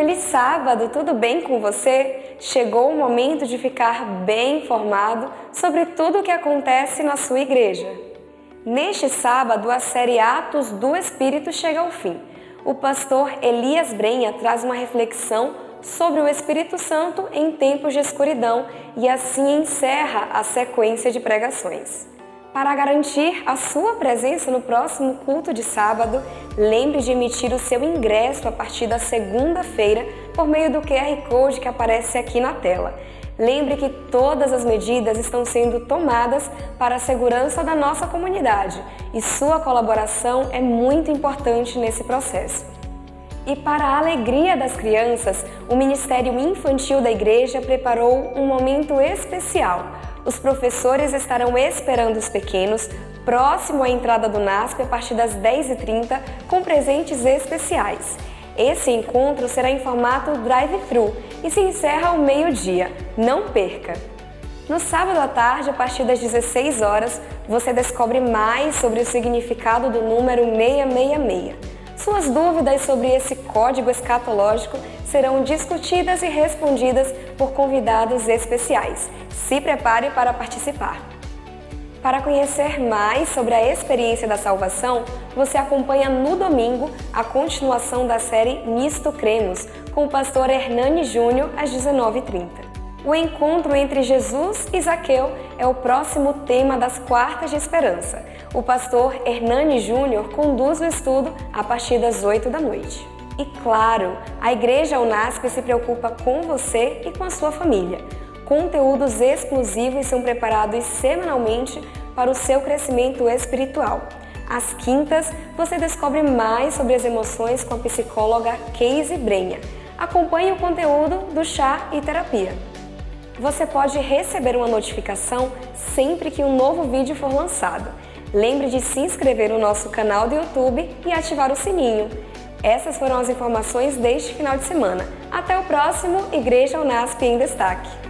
Feliz sábado, tudo bem com você? Chegou o momento de ficar bem informado sobre tudo o que acontece na sua igreja. Neste sábado, a série Atos do Espírito chega ao fim. O pastor Elias Brenha traz uma reflexão sobre o Espírito Santo em tempos de escuridão e assim encerra a sequência de pregações. Para garantir a sua presença no próximo culto de sábado, lembre de emitir o seu ingresso a partir da segunda-feira por meio do QR Code que aparece aqui na tela. Lembre que todas as medidas estão sendo tomadas para a segurança da nossa comunidade e sua colaboração é muito importante nesse processo. E para a alegria das crianças, o Ministério Infantil da Igreja preparou um momento especial. Os professores estarão esperando os pequenos próximo à entrada do NASP a partir das 10h30 com presentes especiais. Esse encontro será em formato drive-thru e se encerra ao meio-dia. Não perca! No sábado à tarde, a partir das 16h, você descobre mais sobre o significado do número 666. Suas dúvidas sobre esse código escatológico serão discutidas e respondidas por convidados especiais. Se prepare para participar. Para conhecer mais sobre a experiência da salvação, você acompanha no domingo a continuação da série Misto Crenos, com o pastor Hernani Júnior às 19h30. O encontro entre Jesus e Zaqueu é o próximo tema das Quartas de Esperança. O pastor Hernani Júnior conduz o estudo a partir das 20h. E claro, a Igreja UNASP se preocupa com você e com a sua família. Conteúdos exclusivos são preparados semanalmente para o seu crescimento espiritual. Às quintas, você descobre mais sobre as emoções com a psicóloga Keise Brenha. Acompanhe o conteúdo do Chá e Terapia. Você pode receber uma notificação sempre que um novo vídeo for lançado. Lembre de se inscrever no nosso canal do YouTube e ativar o sininho. Essas foram as informações deste final de semana. Até o próximo Igreja UNASP em Destaque!